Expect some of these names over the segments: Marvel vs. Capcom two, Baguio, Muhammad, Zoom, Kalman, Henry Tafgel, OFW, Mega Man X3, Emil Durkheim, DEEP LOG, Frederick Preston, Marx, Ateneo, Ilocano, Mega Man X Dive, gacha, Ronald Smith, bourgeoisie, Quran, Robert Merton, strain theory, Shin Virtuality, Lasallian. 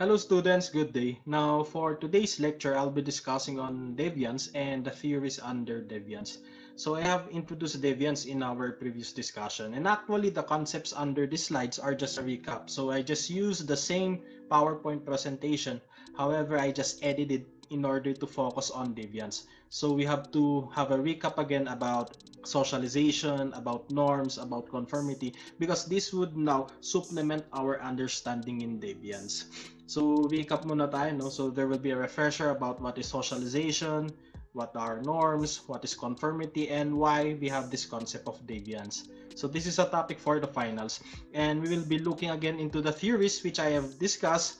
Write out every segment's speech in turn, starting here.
Hello students, good day. Now for today's lecture, I'll be discussing on deviance and the theories under deviance. So I have introduced deviance in our previous discussion, and actually the concepts under these slides are just a recap. So I just used the same PowerPoint presentation. However, I just edited in order to focus on deviance. So we have to have a recap again about socialization, about norms, about conformity, because this would now supplement our understanding in deviance. So recap muna tayo, no? So there will be a refresher about what is socialization, what are norms, what is conformity, and why we have this concept of deviance. So this is a topic for the finals, and we will be looking again into the theories which I have discussed,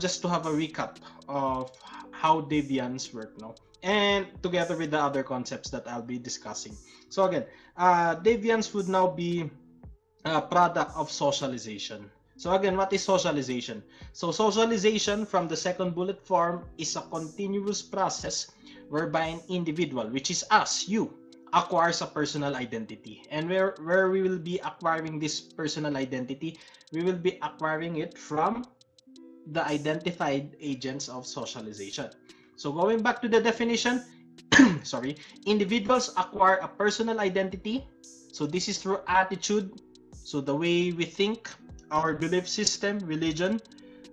just to have a recap of how deviance work now, and together with the other concepts that I'll be discussing. So again, deviance would now be a product of socialization. So again, what is socialization? So socialization, from the second bullet form, is a continuous process whereby an individual, which is us, you, acquires a personal identity. And where we will be acquiring this personal identity, we will be acquiring it from the identified agents of socialization. So going back to the definition, individuals acquire a personal identity. So this is through attitude, so the way we think, our belief system, religion,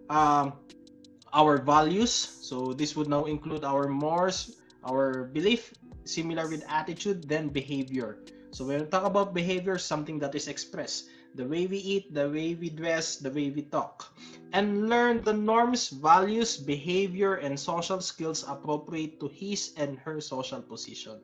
our values. So this would now include our morals, our belief, similar with attitude, then behavior. So when we talk about behavior, something that is expressed, the way we eat, the way we dress, the way we talk, and learn the norms, values, behavior, and social skills appropriate to his and her social position.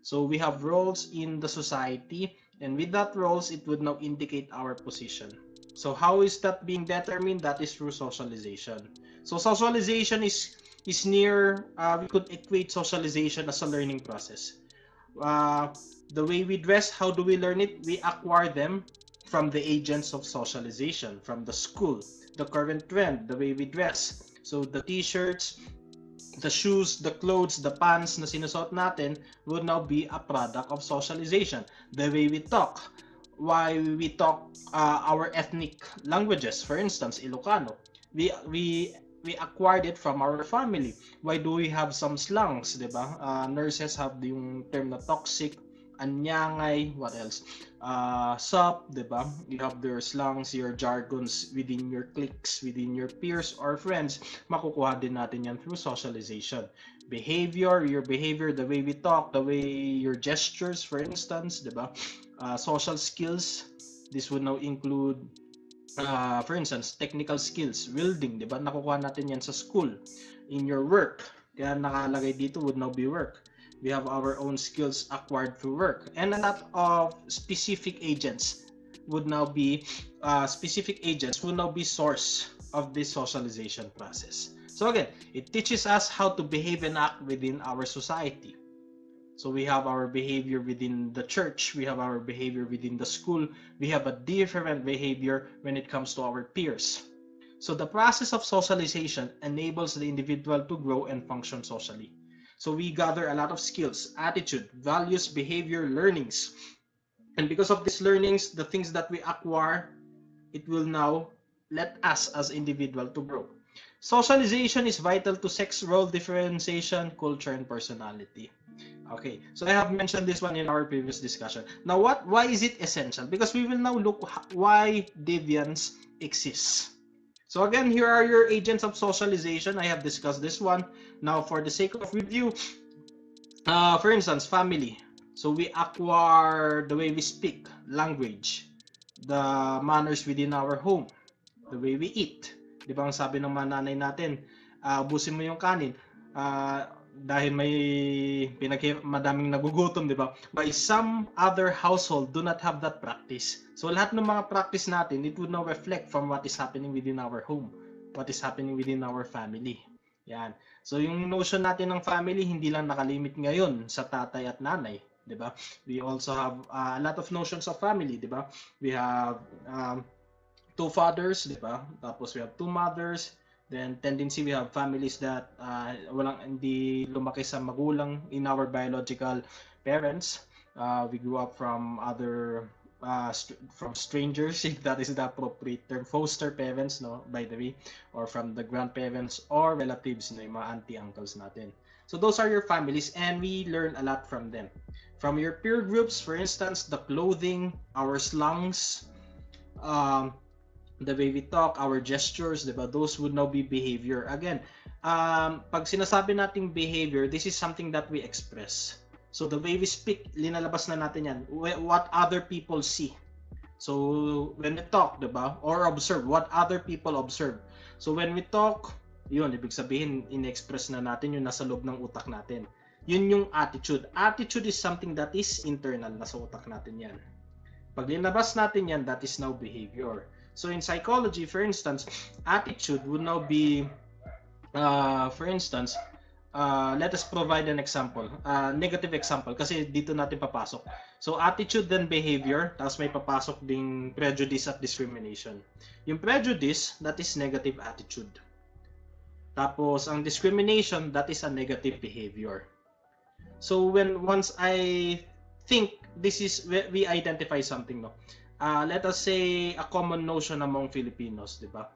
So we have roles in the society, and with that roles, it would now indicate our position. So how is that being determined? That is through socialization. So socialization is near, we could equate socialization as a learning process. The way we dress, how do we learn it? We acquire them from the agents of socialization, from the school, the current trend, the way we dress. So the t-shirts, the shoes, the clothes, the pants na sinusot natin would now be a product of socialization. The way we talk, why we talk our ethnic languages, for instance, Ilocano. We acquired it from our family. Why do we have some slangs, diba? Nurses have yung term na toxic, anyangay, what else? Sup, diba? You have their slangs, your jargons within your cliques, within your peers or friends. Makukuha din natin yan through socialization. Behavior, your behavior, the way we talk, the way your gestures, for instance, diba? Social skills, this would now include, for instance, technical skills, welding, diba? Nakukuha natin yan sa school. In your work, kaya nakalagay dito would now be work. We have our own skills acquired through work. And a lot of specific agents would now be source of this socialization process. So again, it teaches us how to behave and act within our society. So we have our behavior within the church, we have our behavior within the school, we have a different behavior when it comes to our peers. So the process of socialization enables the individual to grow and function socially. So we gather a lot of skills, attitude, values, behavior, learnings. And because of these learnings, the things that we acquire, it will now let us as individual to grow. Socialization is vital to sex, role differentiation, culture, and personality. Okay, so I have mentioned this one in our previous discussion. Now, why is it essential? Because we will now look why deviance exists. So again, here are your agents of socialization. I have discussed this one. Now, for the sake of review, for instance, family. So we acquire the way we speak, language, the manners within our home, the way we eat. Di ba ang sabi ng mga nanay natin, abusin mo yung kanin dahil may madaming nagugutom, di ba? But some other household do not have that practice. So lahat ng mga practice natin, it would now reflect from what is happening within our home, what is happening within our family. Yan. So yung notion natin ng family, hindi lang nakalimit ngayon sa tatay at nanay, di ba? We also have a lot of notions of family, di ba? We have two fathers, di ba? Tapos we have two mothers. Then tendency, we have families that hindi lumaki sa magulang in our biological parents. We grew up from other from strangers, if that is the appropriate term, foster parents, no, by the way, or from the grandparents or relatives, no, yung mga auntie, uncles natin. So those are your families, and we learn a lot from them. From your peer groups, for instance, the clothing, our slangs, the way we talk, our gestures, diba? Those would now be behavior. Again, pag sinasabi nating behavior, this is something that we express. So the way we speak, linalabas na natin yan. What other people see. So when we talk, diba? Or observe, what other people observe. So when we talk, yun, ibig sabihin, in-express na natin yung nasa loob ng utak natin. Yun yung attitude. Attitude is something that is internal, nasa utak natin yan. Pag linabas natin yan, that is now behavior. So in psychology, for instance, attitude would now be, for instance, let us provide an example, negative example, kasi dito natin papasok. So attitude then behavior, tapos may papasok ding prejudice at discrimination. Yung prejudice, that is negative attitude. Tapos ang discrimination, that is a negative behavior. So when once I think this is, we identify something, no? Let us say a common notion among Filipinos, di ba?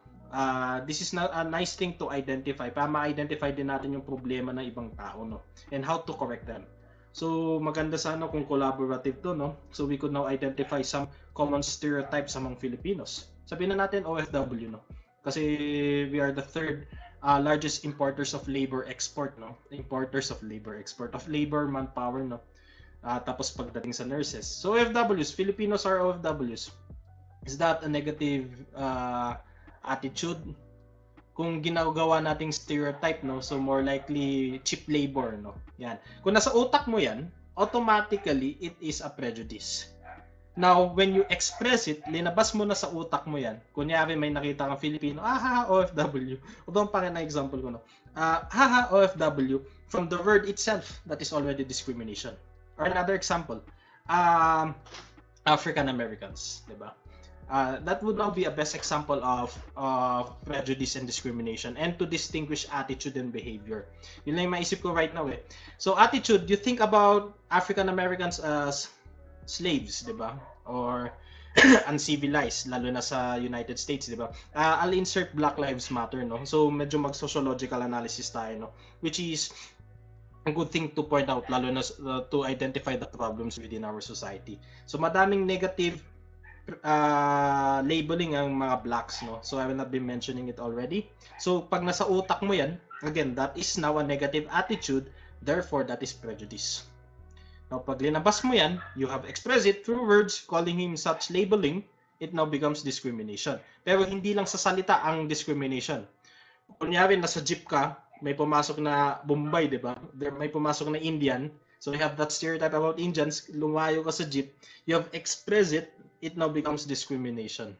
This is not a nice thing to identify, para ma-identify din natin yung problema ng ibang tao, no? And how to correct them. So maganda sana kung collaborative to, no? So we could now identify some common stereotypes among Filipinos. Sabihin na natin OFW, no? Kasi we are the third largest importers of labor export, no? Importers of labor export, of labor, manpower, no? Tapos pagdating sa nurses. So OFWs, Filipinos are OFWs. Is that a negative attitude? Kung ginagawa nating stereotype, no? So more likely cheap labor, no? Yan. Kung nasa utak mo yan, automatically it is a prejudice. Now, when you express it, linabas mo na sa utak mo yan. Kunyari may nakita kang Filipino, haha, OFW. Ito ang pangina example ko, no? Haha, OFW, from the word itself, that is already discrimination. Or another example, African Americans, diba? That would now be a best example of prejudice and discrimination, and to distinguish attitude and behavior. Yun lang yung maisip ko right now, eh. So attitude, you think about African Americans as slaves, diba? Or uncivilized, lalo na sa United States, diba? I'll insert Black Lives Matter, no? So medyo mag-sociological analysis tayo, no? Which is a good thing to point out, lalo na to identify the problems within our society. So madaming negative labeling ang mga blacks, no? So I will not be mentioning it already. So pag nasa utak mo yan, again, that is now a negative attitude, therefore that is prejudice. Now pag linabas mo yan, you have expressed it through words, calling him such labeling, it now becomes discrimination. Pero hindi lang sa salita ang discrimination. Kunyari, nasa jeep ka, may pumasok na Bombay, di ba? May pumasok na Indian. So you have that stereotype about Indians, lumayo ka sa jeep, you have expressed it, it now becomes discrimination.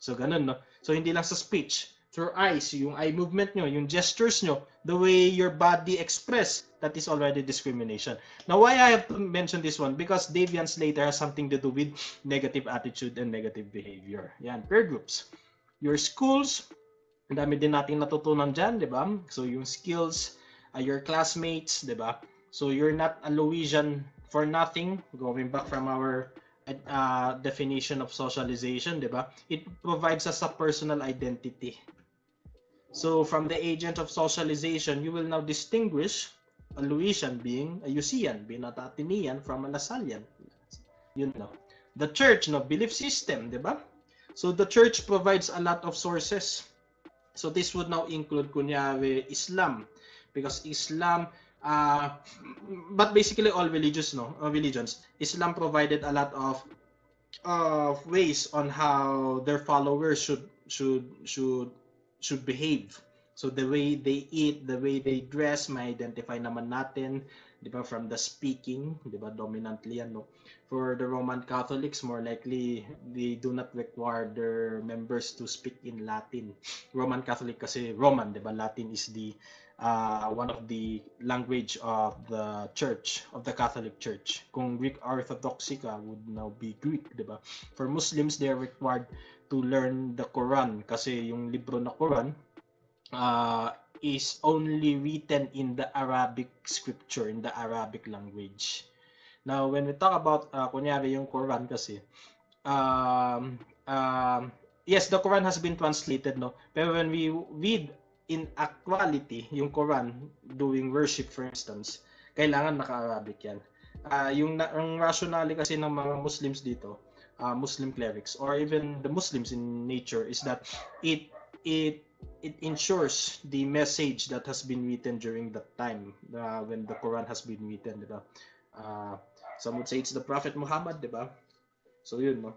So ganun, no? So hindi lang sa speech, through eyes, yung eye movement nyo, yung gestures nyo, the way your body express, that is already discrimination. Now why I have to mention this one? Because deviance later has something to do with negative attitude and negative behavior. Yan, peer groups. Your schools, ang dami din natin natutunan dyan, di ba? So yung skills, your classmates, di ba? So you're not a Loisian for nothing, going back from our definition of socialization, di ba? It provides us a personal identity. So from the agent of socialization, you will now distinguish a Loisian being a Yusian, being a Athenian from a Lasallian. You know. The church, no, belief system, di ba? So the church provides a lot of sources. So this would now include, kunyari, Islam, because Islam, but basically all religions, no, religions. Islam provided a lot of ways on how their followers should behave. So the way they eat, the way they dress, ma-identify naman natin, di ba, from the speaking, di ba, dominantly, ano. For the Roman Catholics, more likely, they do not require their members to speak in Latin. Roman Catholic kasi Roman, di ba, Latin is the, one of the language of the church, of the Catholic Church. Kung Greek Orthodoxy ka, would now be Greek, di ba? For Muslims, they are required to learn the Quran, kasi yung libro na Quran, is only written in the Arabic scripture, in the Arabic language. Now, when we talk about, kunyari yung Quran kasi, yes, the Quran has been translated, no? Pero when we read in actuality, yung Quran doing worship, for instance, kailangan naka-Arabic yan. Yung rationale kasi ng mga Muslims dito, Muslim clerics, or even the Muslims in nature, is that it ensures the message that has been written during that time, when the Quran has been written, diba? Some would say it's the Prophet Muhammad, diba? So yun, no?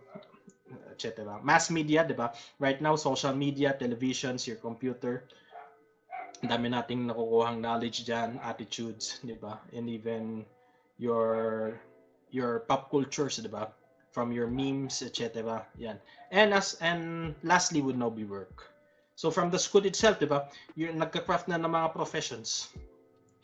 Etc. Mass media, diba? Right now, social media, televisions, your computer, dami nating nakukuhang knowledge dyan, attitudes, diba? And even your pop cultures, diba? From your memes, etc. Yan. And lastly would now be work. So from the school itself, diba? You're nagka-craft na ng mga professions.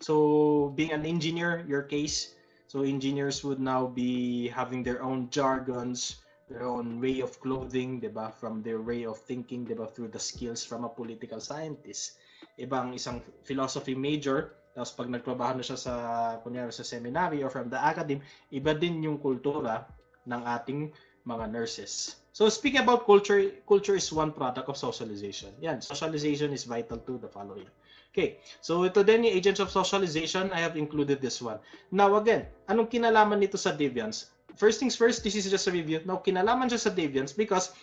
So being an engineer, your case, so engineers would now be having their own jargons, their own way of clothing, diba? From their way of thinking, diba? Through the skills from a political scientist. Ibang isang philosophy major, tapos pag nagtrabaho na siya sa, kunyari sa seminary or from the academy, iba din yung kultura ng ating mga nurses. So speaking about culture, culture is one product of socialization. Yan, socialization is vital to the following. Okay, so ito din yung agents of socialization, I have included this one. Now again, anong kinalaman nito sa deviance? First things first, this is just a review. Now, kinalaman siya sa deviance because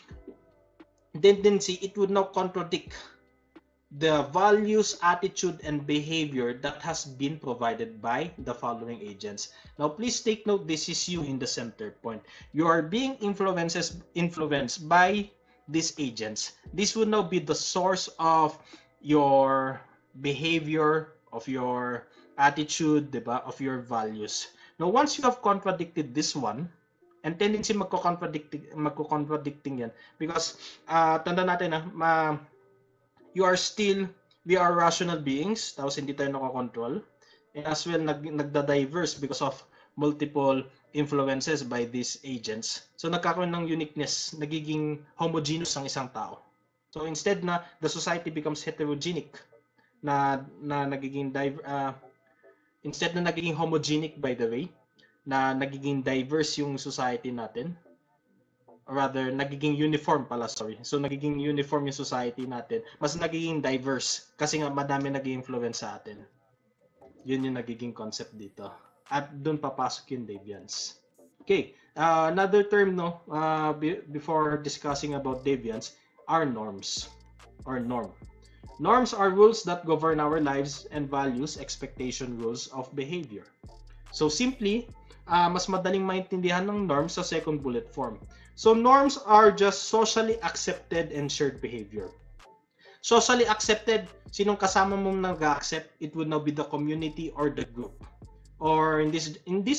tendency, it would now contradict the values, attitude, and behavior that has been provided by the following agents. Now, please take note, this is you in the center point. You are being influenced by these agents. This would now be the source of your behavior, of your attitude, diba? Of your values. Now, once you have contradicted this one, and tendency magko-contradicting yan, because tanda natin na, you are still, we are rational beings, tapos hindi tayo nakakontrol, and as well, nagda-diverse because of multiple influences by these agents. So, nagkakaroon ng uniqueness, nagiging homogeneous ang isang tao. So, instead na, the society becomes heterogenic, na nagiging instead na nagiging homogenic, by the way, na nagiging diverse yung society natin, or rather, nagiging uniform pala, sorry. So, nagiging uniform yung society natin. Mas nagiging diverse kasi nga madami nag-influence sa atin. Yun yung nagiging concept dito. At doon papasok yung deviance. Okay, another term, no, before discussing about deviance, are norms or norm. Norms are rules that govern our lives and values, expectation, rules of behavior. So simply, mas madaling maintindihan ng norms sa second bullet form. So norms are just socially accepted and shared behavior. Socially accepted, sinong kasama mong nag-accept, it would now be the community or the group. Or in this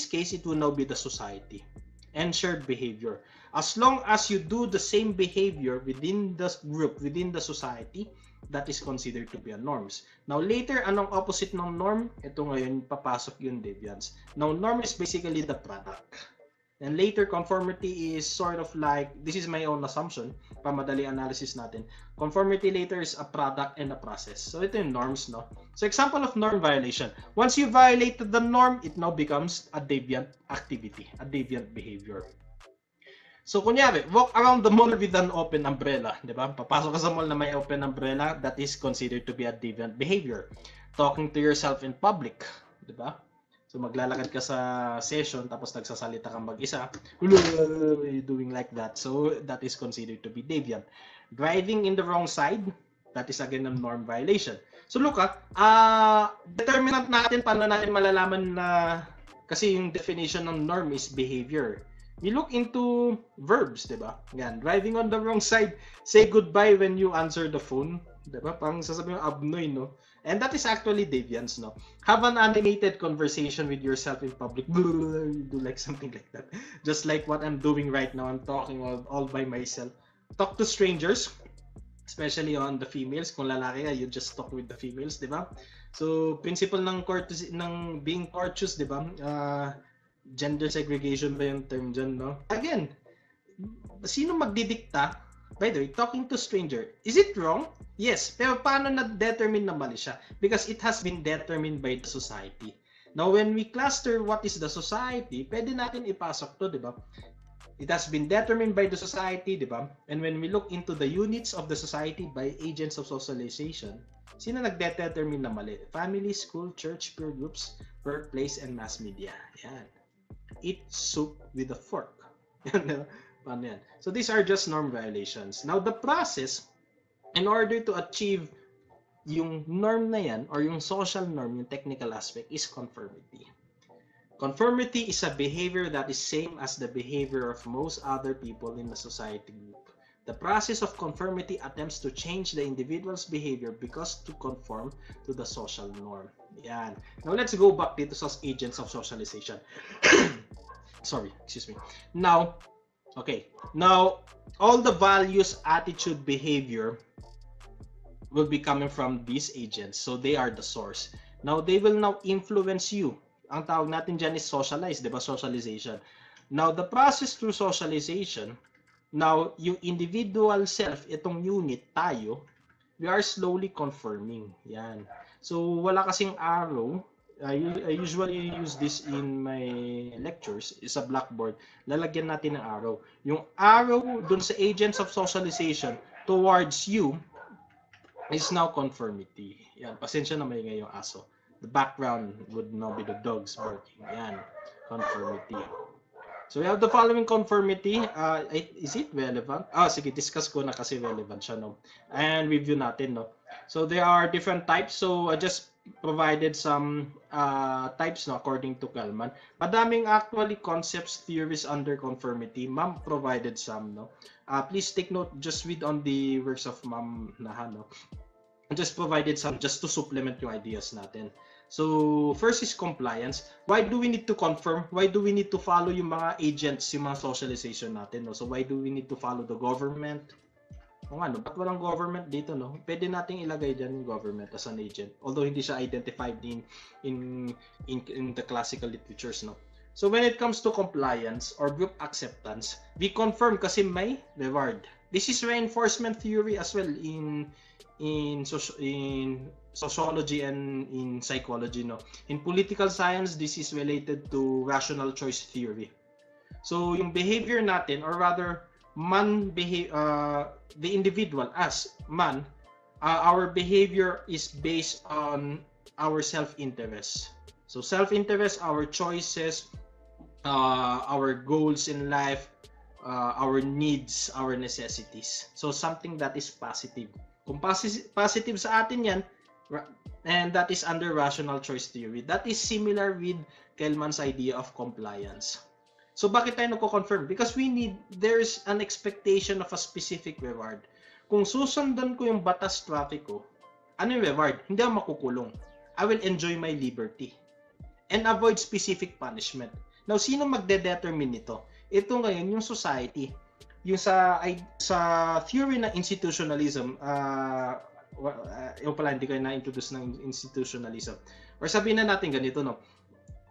case, it would now be the society. And shared behavior. As long as you do the same behavior within the group, within the society, that is considered to be a norms. Now, later, anong opposite ng norm? Ito ngayon, papasok yung deviance. Now, norm is basically the product. And later, conformity is sort of like, this is my own assumption, pamadali analysis natin. Conformity later is a product and a process. So, ito yung norms, no? So, example of norm violation. Once you violated the norm, it now becomes a deviant activity, a deviant behavior. So, kunyari, walk around the mall with an open umbrella, di ba? Papasok ka sa mall na may open umbrella, that is considered to be a deviant behavior. Talking to yourself in public, di ba? So, maglalakad ka sa session, tapos nagsasalita kang mag-isa, doing like that. So, that is considered to be deviant. Driving in the wrong side, that is again a norm violation. So, look, determinant natin, paano natin malalaman na, kasi yung definition ng norm is behavior. We look into verbs, diba? Yan, driving on the wrong side, say goodbye when you answer the phone, diba? Pang sasabihin yung abnoy, no? And that is actually deviance, no? Have an animated conversation with yourself in public. Do like something like that. Just like what I'm doing right now, I'm talking all by myself. Talk to strangers, especially on the females. Kung lalaki ka, you just talk with the females, diba? So, principle ng courtesy, ng being courteous, diba? Gender segregation ba yung term dyan, no? Again, sino magdidikta? By the way, talking to stranger, is it wrong? Yes, pero paano na-determine na mali siya? Because it has been determined by the society. Now, when we cluster what is the society, pwede natin ipasok to, di ba? It has been determined by the society, di ba? And when we look into the units of the society by agents of socialization, sino nagdetermine na mali? Family, school, church, peer groups, workplace, and mass media. Yan. Eat soup with a fork. Yan. So these are just norm violations. Now the process, in order to achieve yung norm na yan, or yung social norm, yung technical aspect, is conformity. Conformity is a behavior that is same as the behavior of most other people in the society group. The process of conformity attempts to change the individual's behavior because to conform to the social norm. Yan. Now, let's go back dito sa agents of socialization. Sorry, excuse me. Now, okay. Now, all the values, attitude, behavior will be coming from these agents. So, they are the source. Now, they will now influence you. Ang tawag natin dyan is socialize, di ba? Socialization. Now, the process through socialization, now, yung individual self, itong unit, tayo, we are slowly conforming. Yan. So, wala kasing arrow. I usually use this in my lectures. It's a blackboard. Lalagyan natin ng arrow. Yung arrow dun sa agents of socialization towards you is now conformity. Yan. Pasensya na may ngayong aso. The background would now be the dogs barking. Ayan, conformity. So we have the following conformity. Is it relevant? Ah, sige, discuss ko na kasi relevant siya, no? And review natin, no? So there are different types. So I just provided some types, no, according to Kalman. Madaming actually concepts, theories under conformity. Ma'am provided some, no? Please take note, just read on the works of Ma'am Nahan, no? Just provided some just to supplement yung ideas natin. So, first is compliance. Why do we need to conform? Why do we need to follow yung mga agents, yung mga socialization natin? No? So, why do we need to follow the government? O nga, no? Ba't walang government dito, no? Pwede nating ilagay dyan yung government as an agent. Although, hindi siya identified in the classical literatures, no? So, when it comes to compliance or group acceptance, we conform kasi may reward. This is reinforcement theory as well in sociology and in psychology, no? In political science, this is related to rational choice theory. So, yung behavior natin, or rather, the individual as man, our behavior is based on our self-interest. So, self-interest, our choices, our goals in life, our needs, our necessities. So, something that is positive. Kung positive sa atin yan, and that is under rational choice theory. That is similar with Kelman's idea of compliance. So, bakit tayo nagko-confirm? Because there's an expectation of a specific reward. Kung susundan ko yung batas traffic ko, ano yung reward? Hindi ako makukulong. I will enjoy my liberty and avoid specific punishment. Now, sino magde-determine nito? Ito ngayon, yung society. Yung sa theory ng institutionalism, yung pala hindi kayo na-introduce ng institutionalism. Or sabihin na natin ganito, no?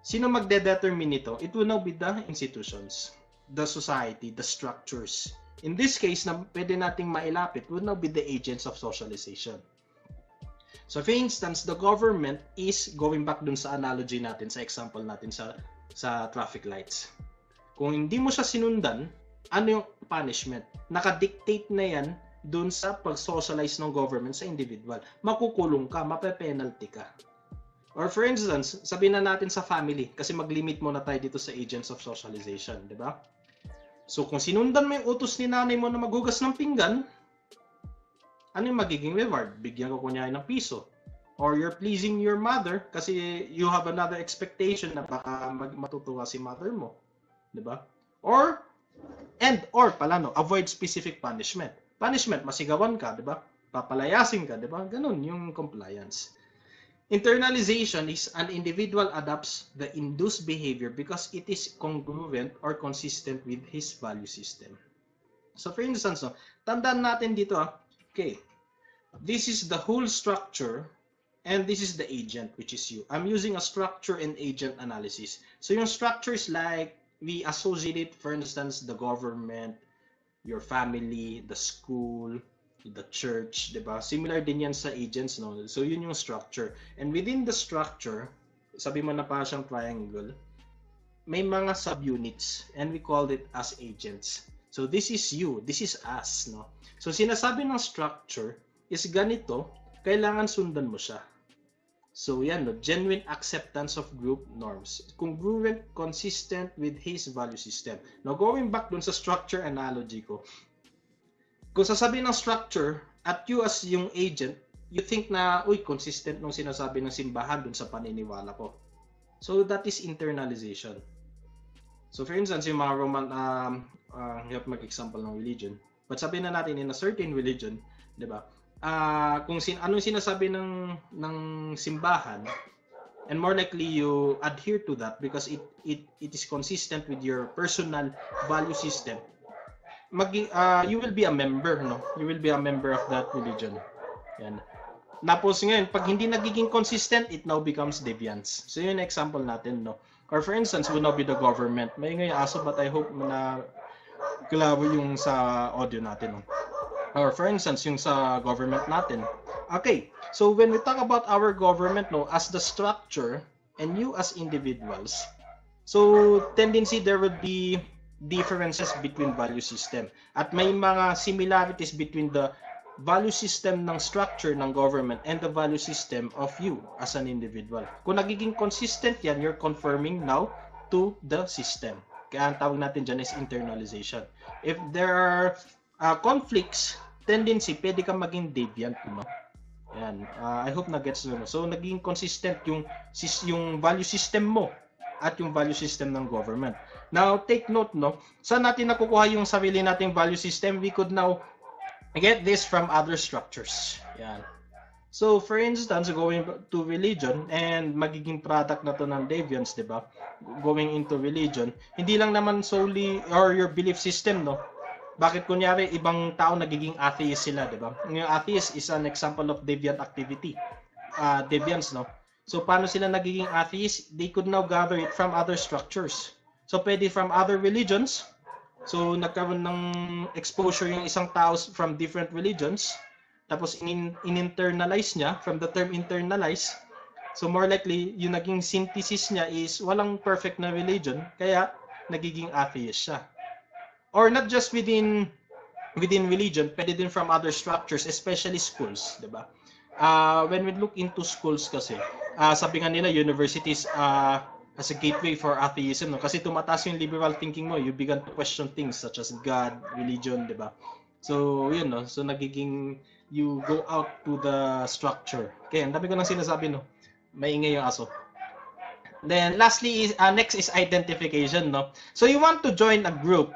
Sino magde-determine nito? It will now be the institutions, the society, the structures. In this case, na pwede nating mailapit, will now be the agents of socialization. So, for instance, the government is, going back dun sa analogy natin, sa example natin sa traffic lights. Kung hindi mo siya sinundan, ano yung punishment? Nakadictate na yan dun sa pag-socialize ng government sa individual. Makukulong ka, mape-penalty ka. Or for instance, sabihin na natin sa family, kasi mag-limit muna tayo dito sa agents of socialization, di ba? So kung sinundan mo yung utos ni nanay mo na maghugas ng pinggan, ano yung magiging reward? Bigyan ko kunyari ng piso. Or you're pleasing your mother kasi you have another expectation na baka matutuwa si mother mo, di ba? Or avoid specific punishment. Punishment, masigawan ka, di ba? Papalayasin ka, di ba? Ganun yung compliance. Internalization is an individual adopts the induced behavior because it is congruent or consistent with his value system. So for instance, no, tandaan natin dito, okay, this is the whole structure and this is the agent, which is you. I'm using a structure and agent analysis. So yung structure is like, we associate, for instance, the government, your family, the school, the church, di ba? Similar din yan sa agents, no? So, yun yung structure. And within the structure, sabi mo na parang siyang triangle, may mga subunits, and we called it as agents. So this is you, this is us, no? So sinasabi ng structure is ganito, kailangan sundan mo siya. So yan, no? Genuine acceptance of group norms, congruent, consistent with his value system. Now going back dun sa structure analogy ko, kung sasabihin ng structure at you as yung agent, you think na, uy, consistent nung sinasabi ng simbahan dun sa paniniwala ko. So that is internalization. So for instance, yung mga Roman, hirap mag-example ng religion. But sabihin na natin in a certain religion, di ba? Kung anong sinasabi ng simbahan, and more likely you adhere to that because it is consistent with your personal value system. You will be a member, no? You will be a member of that religion. Yan. Tapos ngayon, pag hindi nagiging consistent, it now becomes deviance. So yun yung example natin, no? Or for instance, would now be the government. May ngayon aso, but I hope na klaro yung sa audio natin, no? Or for instance, yung sa government natin. Okay, so when we talk about our government, no, as the structure and you as individuals, so tendency there would be differences between value system at may mga similarities between the value system ng structure ng government and the value system of you as an individual. Kung nagiging consistent yan, you're conforming now to the system. Kaya ang tawag natin dyan is internalization. If there are conflicts, tendency, pwede kang maging deviant. Yan. I hope na-gets mo. So naging consistent yung value system mo at yung value system ng government. Now, take note, no? Saan natin nakukuha yung sarili nating value system? We could now get this from other structures. Yan. So, for instance, going to religion, and magiging product na to ng deviance, di ba? Going into religion, hindi lang naman solely, or your belief system, no? Bakit kunyari, ibang tao nagiging atheist sila, di ba? Yung atheist is an example of deviant activity. Deviance, no? So, paano sila nagiging atheist? They could now gather it from other structures. So, pwede from other religions. So, nagkaroon ng exposure yung isang tao from different religions. Tapos, in-internalize niya, from the term internalize. So, more likely, yung naging synthesis niya is walang perfect na religion. Kaya, nagiging atheist siya. Or not just within religion, pwede din from other structures, especially schools, diba? When we look into schools kasi, sabi nga nila, universities, as a gateway for atheism, no? Kasi tumataas yung liberal thinking mo, you begin to question things such as God, religion, di ba? So, yun, no? So, nagiging, you go out to the structure. Okay, ang dami ko nang sinasabi, no? Maingay yung aso. Then, lastly, next is identification, no? So, you want to join a group,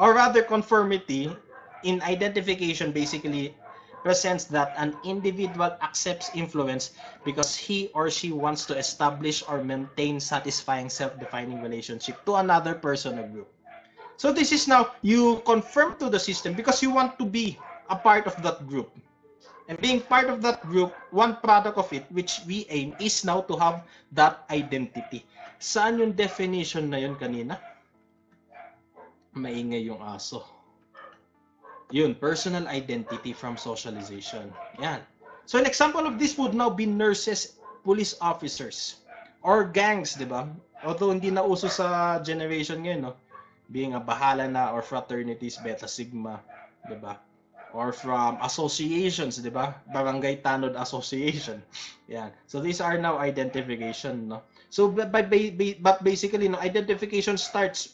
or rather conformity in identification basically presents that an individual accepts influence because he or she wants to establish or maintain satisfying self-defining relationship to another person or group. So this is now you conform to the system because you want to be a part of that group. And being part of that group, one product of it which we aim is now to have that identity. Saan yung definition na yun kanina? Maingay yung aso. Yun, personal identity from socialization. Yan. So an example of this would now be nurses, police officers, or gangs, di ba? Although hindi na uso sa generation ngayon, no? Being a bahala na, or fraternities, beta sigma, di ba? Or from associations, di ba? Barangay Tanod Association. Yan. So these are now identification, no? So but basically, no, identification starts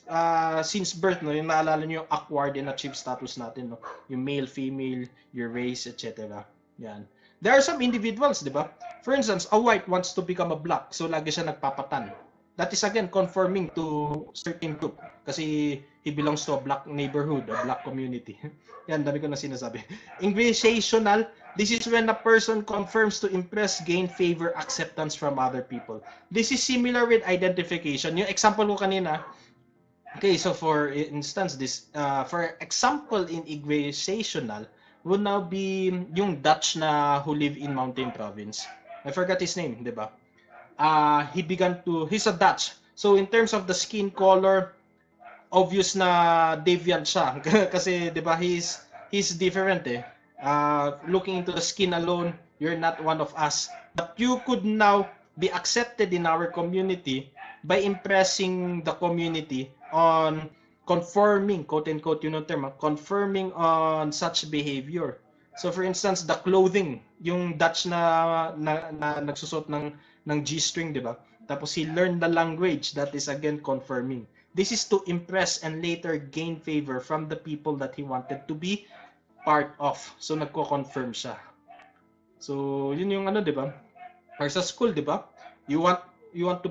since birth, no? Yung naalala nyo yung acquired and achieved status natin, no? Yung male, female, your race, etc. Yan. There are some individuals, di ba? For instance, a white wants to become a black, so lagi siya nagpapatan. That is again conforming to certain group kasi he belongs to a black neighborhood, a black community. Yan, dami ko na sinasabi. Ingratiational. This is when a person conforms to impress, gain favor, acceptance from other people. This is similar with identification. Yung example ko kanina. Okay, so for instance, this for example in ingratiational would now be yung Dutch na who live in Mountain Province. I forgot his name, di ba? He's a Dutch. So in terms of the skin color, obvious na deviant siya. Kasi di ba, he's different eh. Looking into the skin alone, you're not one of us. But you could now be accepted in our community by impressing the community on conforming, quote-unquote, yun ang term, conforming on such behavior. So for instance, the clothing, yung Dutch na nagsusot ng G-string, di ba? Tapos he learned the language, that is again conforming. This is to impress and later gain favor from the people that he wanted to be part of. So nagko-confirm siya. So yun yung ano, di ba? Or sa school, di ba? You want to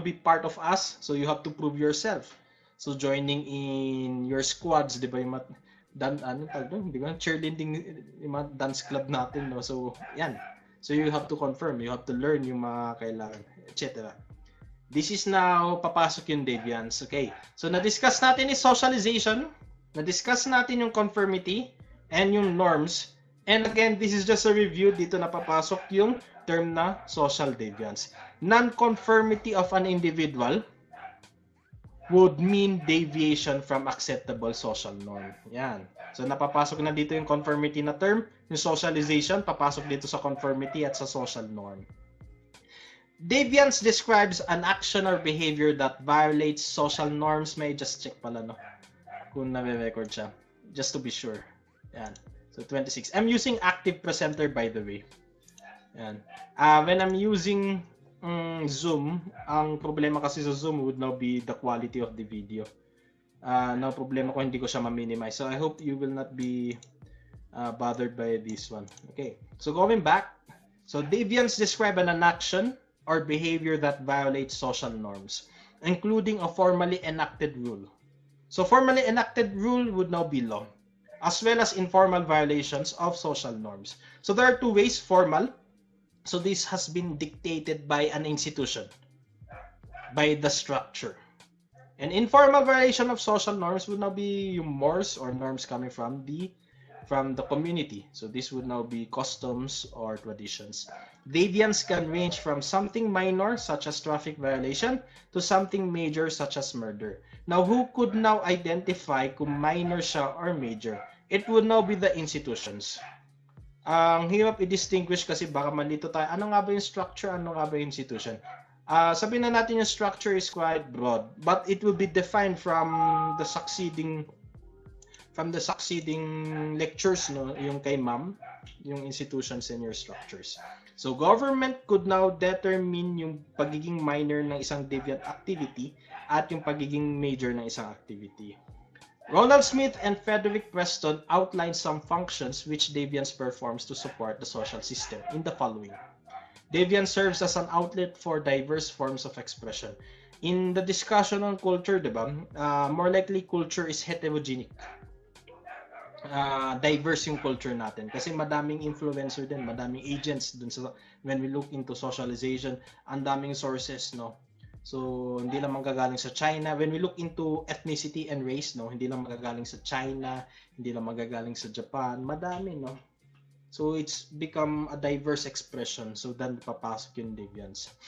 be part of us, so you have to prove yourself. So joining in your squads, di ba? Cheerleading, yung mga dance club natin, no? So yan, so you have to confirm, you have to learn yung mga kailangan, etc. This is now papasok yung deviance. Okay, so na-discuss natin is socialization, na-discuss natin yung conformity and yung norms, and again this is just a review. Dito napapasok yung term na social deviance. Non-conformity of an individual would mean deviation from acceptable social norm. Yan. So napapasok na dito yung conformity na term, yung socialization, papasok dito sa conformity at sa social norm. Deviance describes an action or behavior that violates social norms. May just check pala, no? Kung na-record siya. Just to be sure. Yan. So 26. I'm using active presenter, by the way. Yan. When I'm using Zoom, ang problema kasi sa Zoom would now be the quality of the video. Now problema ko hindi ko siya ma-minimize. So I hope you will not be bothered by this one. Okay, so going back. So deviance describe an action or behavior that violates social norms, including a formally enacted rule. So formally enacted rule would now be law, as well as informal violations of social norms. So there are two ways, formal. So this has been dictated by an institution, by the structure. An informal violation of social norms would now be yung mores or norms coming from the community. So this would now be customs or traditions. Deviance can range from something minor, such as traffic violation, to something major, such as murder. Now, who could now identify kung minor siya or major? It would now be the institutions. Ang hirap i-distinguish kasi baka malito tayo. Ano nga ba yung structure? Ano nga ba yung institution? Sabihin na natin yung structure is quite broad, but it will be defined from the succeeding lectures, no? Yung kay ma'am, yung institutions and your structures. So government could now determine yung pagiging minor ng isang deviant activity at yung pagiging major ng isang activity. Ronald Smith and Frederick Preston outline some functions which deviance performs to support the social system in the following. Deviance serves as an outlet for diverse forms of expression. In the discussion on culture, diba, more likely culture is heterogeneous. Diverse yung culture natin kasi madaming influencer din, madaming agents dun sa, when we look into socialization, ang daming sources, no? So, hindi lang manggagaling sa China. When we look into ethnicity and race, no, hindi lang manggagaling sa China, hindi lang manggagaling sa Japan. Madami, no? So, it's become a diverse expression. So, then, papasok yung deviance.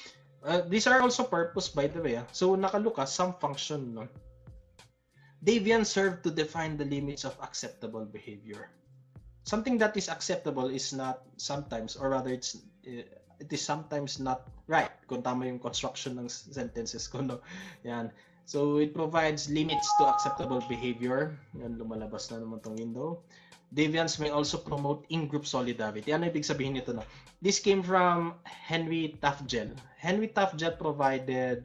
These are also purpose, by the way. So, nakalukas, some function, no? Deviance serve to define the limits of acceptable behavior. Something that is acceptable is not sometimes, or rather, it is sometimes not right, kung tama yung construction ng sentences ko, no? Yan. So, it provides limits to acceptable behavior. Yan, lumalabas na naman tong window. Deviance may also promote in-group solidarity. Ano ibig sabihin nito na? This came from Henry Tafgel. Henry Tafgel provided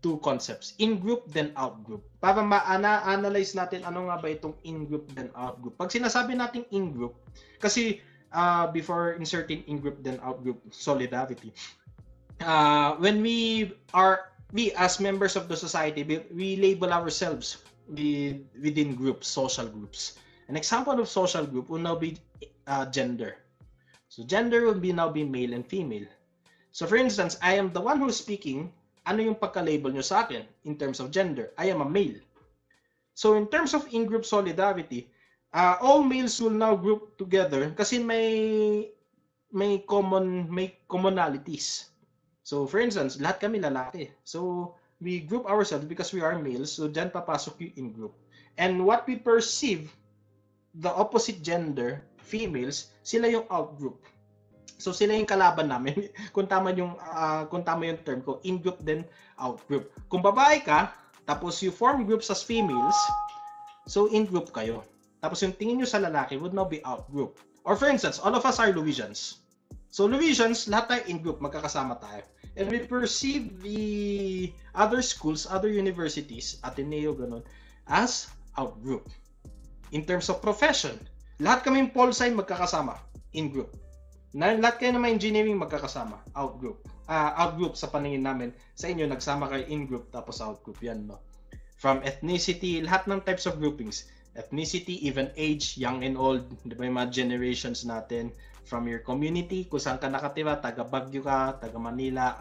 two concepts, in-group then out-group. Para ma-analyze natin ano nga ba itong in-group then out-group. Pag sinasabi natin in-group, kasi before inserting in-group then out-group solidarity, when we as members of the society, we label ourselves within groups, social groups. An example of social group will now be gender. So gender will be now be male and female. So for instance, I am the one who's speaking. Ano yung pagka-label nyo sa akin in terms of gender? I am a male. So in terms of in-group solidarity, all males will now group together kasi may commonalities. So for instance, lahat kami lalaki. So we group ourselves because we are males. So dyan papasok yung in-group. And what we perceive, the opposite gender, females, sila yung out-group. So sila yung kalaban namin. kung tama yung term ko, in-group then out-group. Kung babae ka, tapos you form groups as females, so in-group kayo. Tapos yung tingin nyo sa lalaki would now be out-group. Or for instance, all of us are Louisians. So Louisians, lahat tayo in-group, magkakasama tayo. And we perceive the other schools, other universities, Ateneo, ganun, as out-group. In terms of profession, lahat kami yung pol sci magkakasama, in-group. Lahat kayo naman engineering magkakasama, out-group. Out-group sa paningin namin, sa inyo, nagsama kayo in-group tapos out-group, yan, no? From ethnicity, lahat ng types of groupings. Ethnicity, even age, young and old, di ba yung mga generations natin. From your community, kung saan ka nakatira, taga Baguio ka, taga Manila,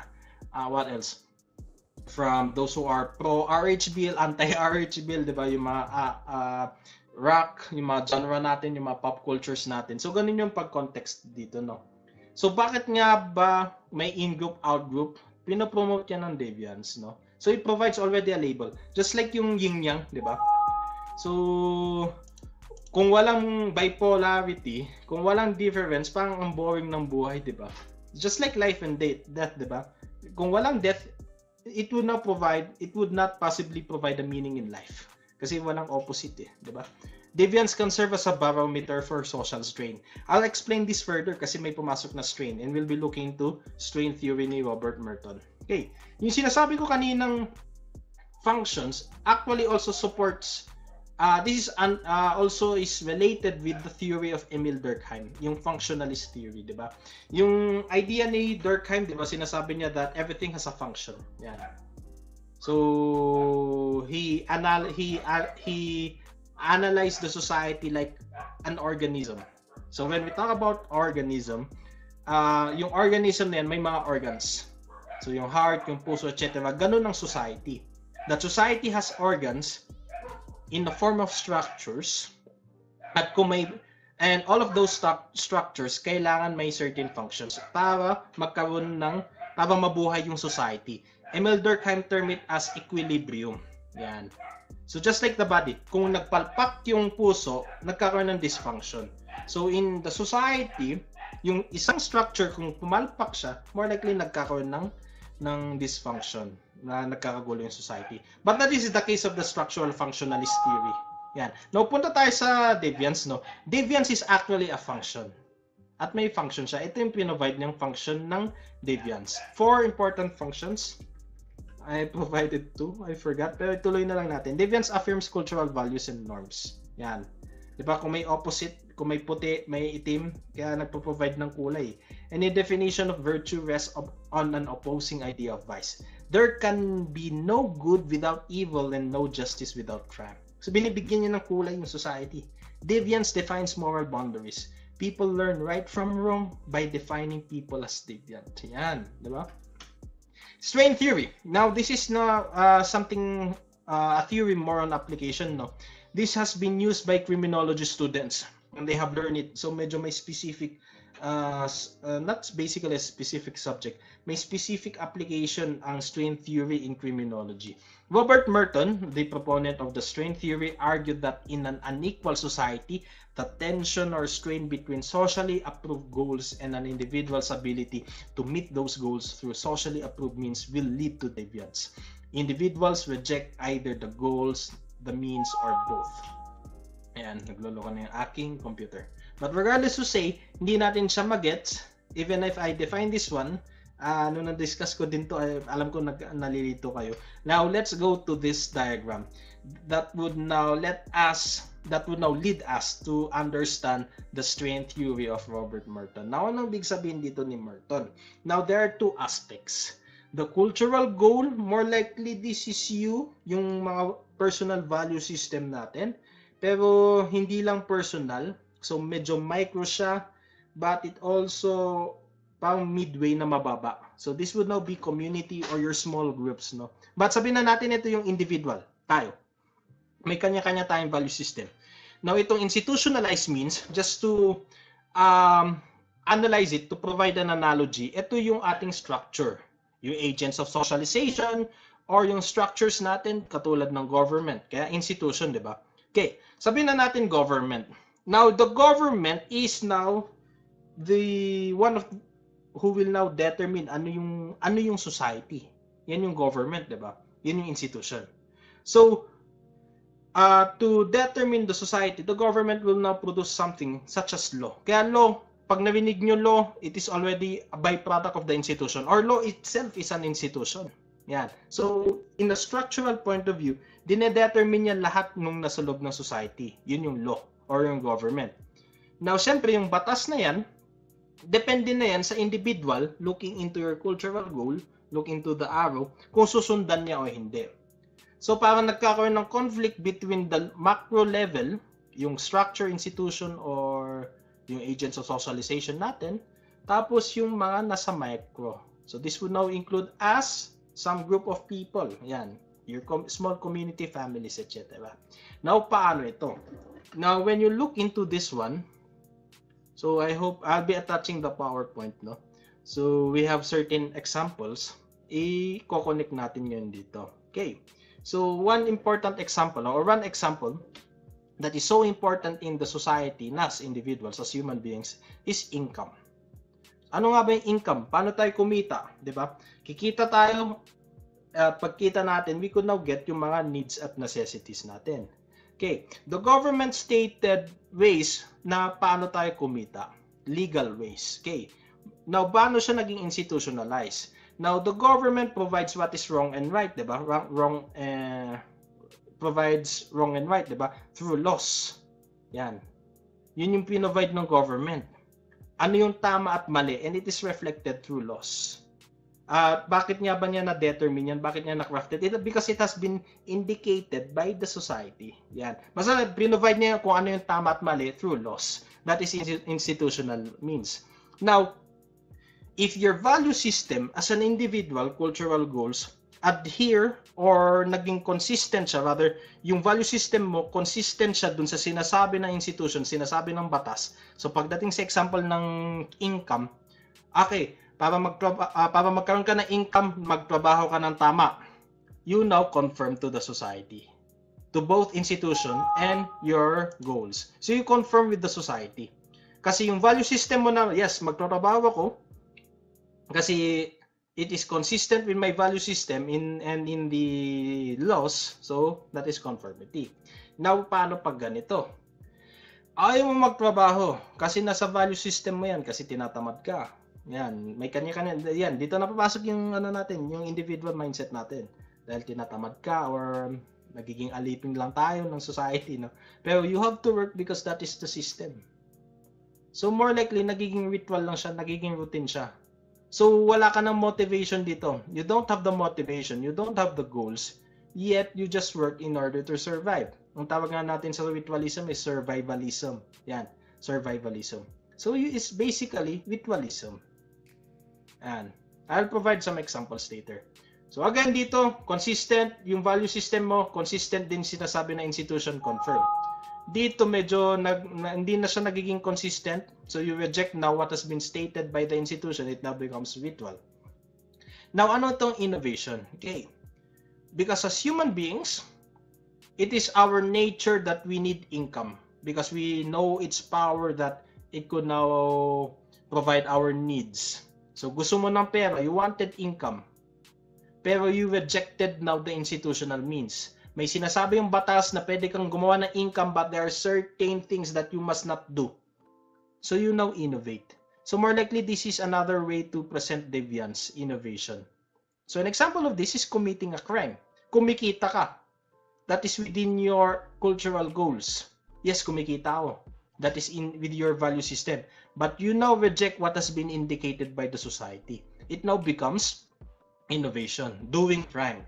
what else? From those who are pro-RH bill, anti-RH bill, di ba yung mga rock, yung mga genre natin, yung mga pop cultures natin. So, ganun yung pag-context dito, no? So, bakit nga ba may in-group, out-group? Pinopromote yan ng Deviance, no? So, it provides already a label. Just like yung yin-yang, di ba? So, kung walang bipolarity, kung walang difference, parang ang boring ng buhay, di ba? Just like life and death, di ba? Kung walang death, it would not possibly provide a meaning in life. Kasi walang opposite eh, di ba? Deviance can serve as a barometer for social strain. I'll explain this further kasi may pumasok na strain and we'll be looking to strain theory ni Robert Merton. Okay, yung sinasabi ko kaninang functions actually also supports, this also is related with the theory of Emil Durkheim, yung functionalist theory, di ba? Yung idea ni Durkheim, di ba, sinasabi niya that everything has a function. Yan. So he analyzed the society like an organism. So when we talk about organism, yung organism na yan, may mga organs. So yung heart, yung puso, etc. Ganun ang society. That society has organs in the form of structures at and all of those structures kailangan may certain functions para magkaroon ng, para mabuhay yung society. Emil Durkheim term it as equilibrium. Yan. So just like the body, kung nagpalpak yung puso, nagkaroon ng dysfunction. So in the society, yung isang structure kung pumalpak siya, more likely nagkaroon ng dysfunction, na nagkakagulo yung society. But that is the case of the structural functionalist theory. Yan. Now punta tayo sa Deviance, no? Deviance is actually a function. At may function siya. Ito yung pinovide niyang function ng Deviance. 4 important functions. I provided 2. I forgot. Pero ituloy na lang natin. Deviance affirms cultural values and norms. Yan. Diba? Kung may opposite, kung may puti, may itim, kaya nagpo-provide ng kulay. Any definition of virtue rests on an opposing idea of vice. There can be no good without evil and no justice without crime. So binibigyan niya ng kulay yung society. Deviance defines moral boundaries. People learn right from wrong by defining people as deviant. Yan, di ba? Strain theory. Now, this is not a theory more on application, no? This has been used by criminology students and they have learned it. So medyo may specific, not basically a specific subject, may specific application ang strain theory in criminology. Robert Merton, the proponent of the strain theory, argued that in an unequal society, the tension or strain between socially approved goals and an individual's ability to meet those goals through socially approved means will lead to deviance. Individuals reject either the goals, the means, or both. Ayan, nagloloko na yung aking computer. But regardless to say, hindi natin siya magets. Even if I define this one, nung na-discuss ko din to, alam ko nalilito kayo. Now, let's go to this diagram that would now lead us to understand the strain theory of Robert Merton. Now, anong big sabihin dito ni Merton? Now, there are 2 aspects. The cultural goal, more likely this is you, yung mga personal value system natin. Pero hindi lang personal, so medyo micro siya, but it also pang midway na mababa. So this would now be community or your small groups, no? But sabihin na natin ito yung individual, tayo. May kanya-kanya tayong value system. Now itong institutionalized means, just to analyze it, to provide an analogy, ito yung ating structure. Yung agents of socialization or yung structures natin katulad ng government. Kaya institution, di ba? Okay, sabihin na natin government. Now the government is now the one of who will now determine ano yung society. Yan yung government, di ba? Yan yung institution. So, to determine the society, the government will now produce something such as law. Kaya law, pag narinig nyo law, it is already a byproduct of the institution. Or law itself is an institution. Yan. So, in a structural point of view, dinedetermine yan lahat nung nasa loob ng society. Yun yung law or yung government. Now, syempre, yung batas na yan, depende na yan sa individual looking into your cultural goal, look into the arrow, kung susundan niya o hindi. So, parang nagkakaroon ng conflict between the macro level, yung structure, institution, or yung agents of socialization natin, tapos yung mga nasa micro. So, this would now include as some group of people. Yan. Your small community, families, etc. Now, paano ito? Now, when you look into this one, so I hope I'll be attaching the PowerPoint, no? So, we have certain examples. I-coconnect natin yun dito. Okay. So, one important example, or one example that is so important in the society, as individuals, as human beings, is income. Ano nga ba yung income? Paano tayo kumita? Diba? Kikita tayo, pagkita natin, we could now get yung mga needs at necessities natin. Okay, the government stated ways na paano tayo kumita. Legal ways. Okay, now paano siya naging institutionalized? Now, the government provides what is wrong and right, diba? Provides wrong and right, diba? Through laws. Yan. Yun yung pinovide ng government. Ano yung tama at mali, and it is reflected through laws. Bakit nga ba niya na-determine yan? Bakit niya na-crafted? Because it has been indicated by the society. Yan. Basta, pinovide niya kung ano yung tama at mali through laws. That is institutional means. Now, if your value system as an individual, cultural goals, adhere or naging consistent siya, rather, yung value system mo, consistent siya dun sa sinasabi ng institution, sinasabi ng batas. So, pagdating sa example ng income, okay, para magkaroon ka ng income, magtrabaho ka ng tama, you now confirm to the society, to both institution and your goals. So, you confirm with the society. Kasi yung value system mo na, yes, magtrabaho ako, kasi it is consistent with my value system and in the laws, so that is conformity. Now, paano pag ganito? Ayaw mo magtrabaho kasi nasa value system mo yan, kasi tinatamad ka. Yan, may kanya-kanya. Yan, dito na papasok yung ano natin, yung individual mindset natin. Dahil tinatamad ka or nagiging alipin lang tayo ng society, no? Pero you have to work because that is the system. So more likely, nagiging ritual lang siya, nagiging routine siya. So, wala ka ng motivation dito. You don't have the motivation. You don't have the goals. Yet, you just work in order to survive. Ang tawag nga natin sa ritualism is survivalism. Yan. Survivalism. So, it's basically ritualism. And I'll provide some examples later. So, again dito, consistent. Yung value system mo, consistent din sinasabi na institution, confirm. Dito medyo hindi na siya nagiging consistent. So you reject now what has been stated by the institution. It now becomes ritual. Now, ano itong innovation? Okay. Because as human beings, it is our nature that we need income. Because we know its power that it could now provide our needs. So gusto mo ng pera, you wanted income. Pero you rejected now the institutional means. May sinasabi yung batas na pwede kang gumawa ng income, but there are certain things that you must not do. So you now innovate. So more likely, this is another way to present deviance, innovation. So an example of this is committing a crime. Kumikita ka. That is within your cultural goals. Yes, kumikita ako. That is with your value system. But you now reject what has been indicated by the society. It now becomes innovation, doing crime.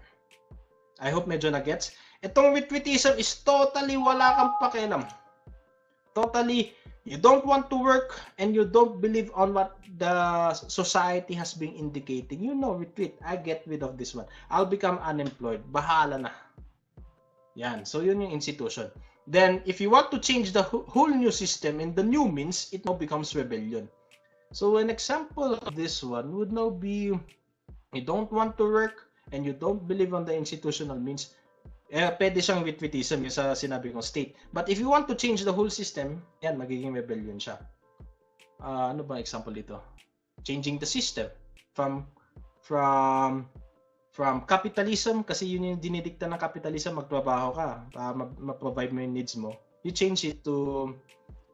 I hope medyo na-gets. Itong retweetism is totally wala kang pakialam. Totally, you don't want to work and you don't believe on what the society has been indicating. You know, retweet. I get rid of this one. I'll become unemployed. Bahala na. Yan. So, yun yung institution. Then, if you want to change the whole new system and the new means, it now becomes rebellion. So, an example of this one would now be, you don't want to work, and you don't believe on the institutional means, pwede siyang retweetism, yung sa sinabi kong state. But if you want to change the whole system, yan, magiging rebellion siya. ano ba example dito? Changing the system from capitalism, kasi yun yung dinidikta ng capitalism, magtrabaho ka, mag-provide mo yung needs mo. You change it to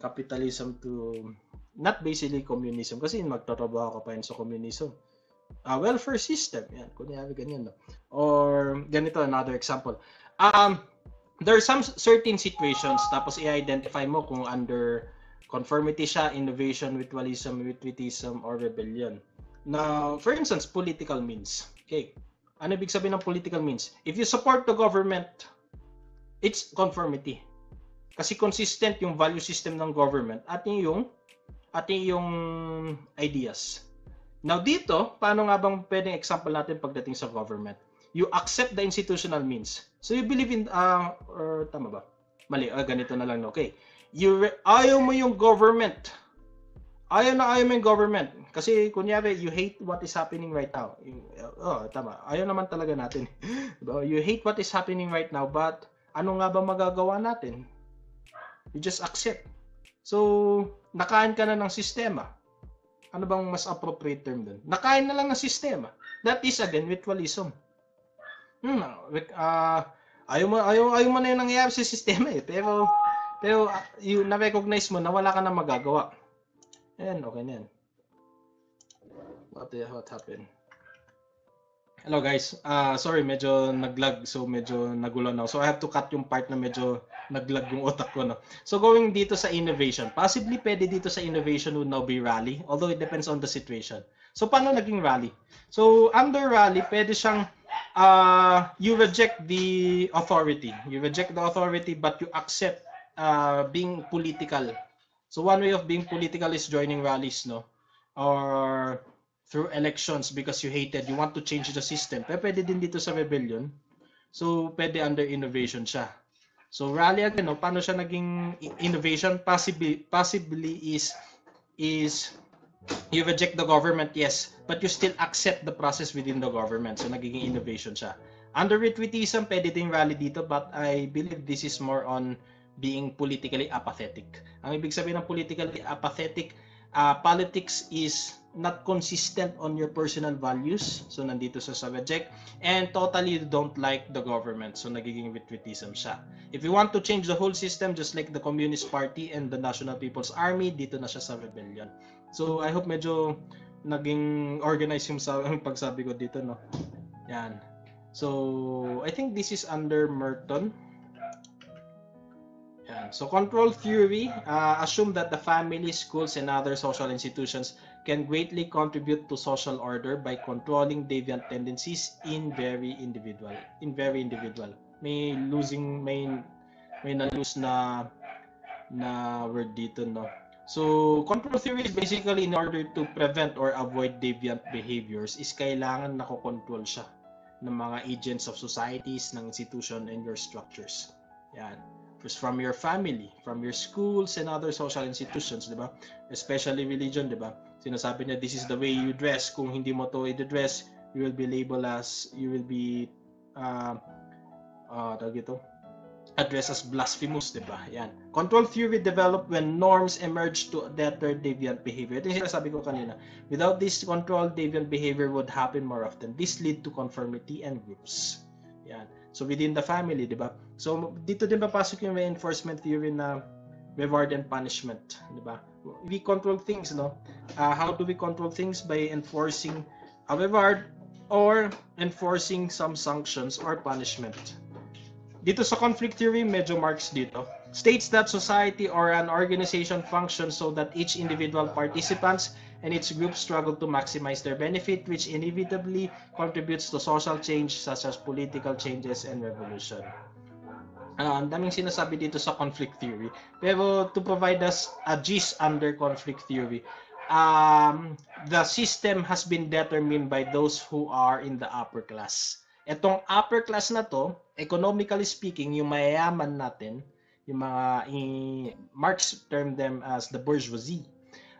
capitalism to not basically communism, kasi magtrabaho ka pa yun sa communism. Welfare system, yan, kunyari ganyan, no? Or ganito, another example. There are some certain situations, tapos i-identify mo kung under conformity siya, innovation, witticism, or rebellion. Now, for instance, political means. Okay, ano ibig sabihin ng political means? If you support the government, it's conformity. Kasi consistent yung value system ng government at yung ideas. Now dito, paano nga bang pwedeng example natin pagdating sa government? You accept the institutional means. So you believe in, or tama ba? Mali, ganito na lang, okay. Ayaw mo yung government. Ayaw na ayaw mo yung government. Kasi kunyari, you hate what is happening right now. Tama. Ayaw naman talaga natin. You hate what is happening right now, but ano nga ba magagawa natin? You just accept. So, nakain ka na ng sistema. Ano bang mas appropriate term dun? Nakain na lang ng sistema. That is, again, witticism. Ayaw mo na yung nangyayari sa sistema eh. Pero you na-recognize mo na wala ka na magagawa. Ayan, okay na yan. What happened? Hello guys. Sorry, medyo naglag. So medyo nagulo na. So I have to cut yung part na medyo naglag yung otak ko. No? So going dito sa innovation. Possibly pwede dito sa innovation would now be rally. Although it depends on the situation. So paano naging rally? So under rally, pwede siyang you reject the authority. You reject the authority but you accept being political. So one way of being political is joining rallies, no? Or through elections because you hated, you want to change the system. Pero pwede din dito sa rebellion. So pwede under innovation siya. So rally again, no? Paano siya naging innovation? Possibly is you reject the government, yes, but you still accept the process within the government. So nagiging innovation siya. Under witticism, pwede din rally dito, but I believe this is more on being politically apathetic. Ang ibig sabihin ng politically apathetic, politics is not consistent on your personal values, so nandito sa reject, and totally don't like the government, so nagiging witticism siya. If you want to change the whole system, just like the Communist Party and the National People's Army, dito na siya sa rebellion. So I hope medyo naging organized yung pagsabi ko dito, no? Yan. So I think this is under Merton. Yan. So control theory, assume that the family, schools, and other social institutions can greatly contribute to social order by controlling deviant tendencies in very individual. May na-lose na word dito, no? So control theory is basically in order to prevent or avoid deviant behaviors is kailangan nakokontrol siya ng mga agents of societies, ng institution, and your structures. Yan. From your family, from your schools, and other social institutions, di ba? Especially religion, di ba? Sinasabi niya, this is the way you dress. Kung hindi mo to i-dress, you will be labeled as, you will be, addressed as blasphemous, di ba? Yan. Control theory developed when norms emerge to deter deviant behavior. Ito yung sinasabi ko kanina. Without this control, deviant behavior would happen more often. This lead to conformity and groups. Yan. So within the family, di ba? So dito din papasok yung reinforcement theory na reward and punishment, di ba? We control things, no? How do we control things? By enforcing a reward or enforcing some sanctions or punishment. Dito sa conflict theory, medyo marks dito. States that society or an organization functions so that each individual participants and its groups struggle to maximize their benefit, which inevitably contributes to social change such as political changes and revolution. Ang daming sinasabi dito sa conflict theory. Pero to provide us a gist under conflict theory, the system has been determined by those who are in the upper class. Etong upper class na to, economically speaking, yung mayayaman natin, yung mga Marx termed them as the bourgeoisie,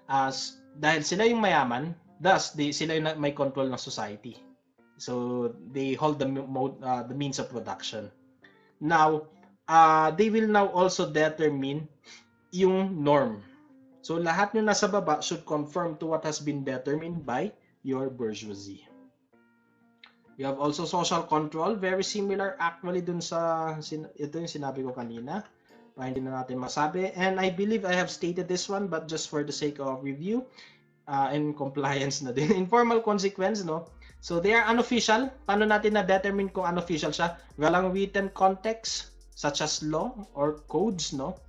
as dahil sila yung mayaman, thus sila yung may control ng society. So they hold the means of production. Now, they will now also determine yung norm. So lahat nyo nasa baba should conform to what has been determined by your bourgeoisie. You have also social control, very similar actually dun sa, ito yung sinabi ko kanina, para hindi na natin masabi. And I believe I have stated this one, but just for the sake of review and compliance na din. Informal consequence, no? So they are unofficial. Paano natin na-determine kung unofficial siya? Walang written context, such as law or codes, no?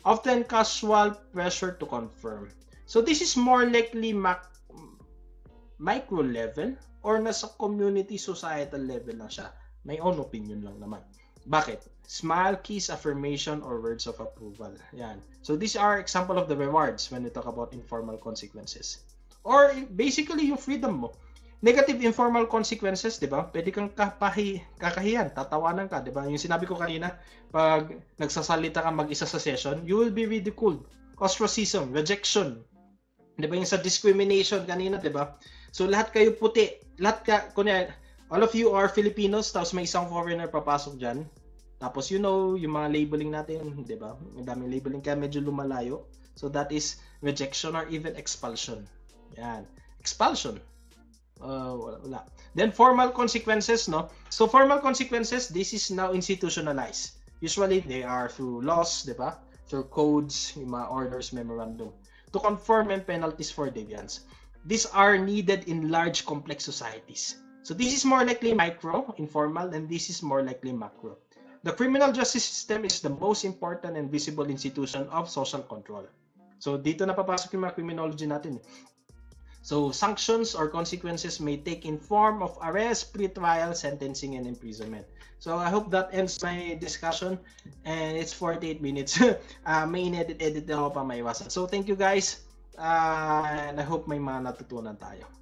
Often casual pressure to confirm. So this is more likely micro level or nasa community societal level lang siya. May own opinion lang naman. Bakit? Smile, kiss, affirmation, or words of approval. Yan. So these are example of the rewards when we talk about informal consequences. Or basically yung freedom mo. Negative informal consequences, di ba? Pwede kang kakahiyan, tatawanan ka, di ba? Yung sinabi ko kanina, pag nagsasalita ka mag-isa sa session, you will be ridiculed. Ostracism, rejection. Di ba? Yung sa discrimination kanina, di ba? So lahat kayo puti. Lahat ka, kunya, all of you are Filipinos, tapos may isang foreigner papasok dyan. Tapos you know, yung mga labeling natin, di ba? Ang daming labeling kaya medyo lumalayo. So that is rejection or even expulsion. Yan. Expulsion. Wala. Then formal consequences, no? So formal consequences, this is now institutionalized. Usually they are through laws, di ba? Through codes, yung mga orders, memorandum. To conform and penalties for deviance. These are needed in large complex societies. So this is more likely micro, informal, and this is more likely macro. The criminal justice system is the most important and visible institution of social control. So dito napapasok yung mga criminology natin. So sanctions or consequences may take in form of arrest, pre-trial, sentencing, and imprisonment. So I hope that ends my discussion, and it's 48 minutes. May in-edit na ako pa maiwasan. So thank you guys, and I hope may mga natutunan tayo.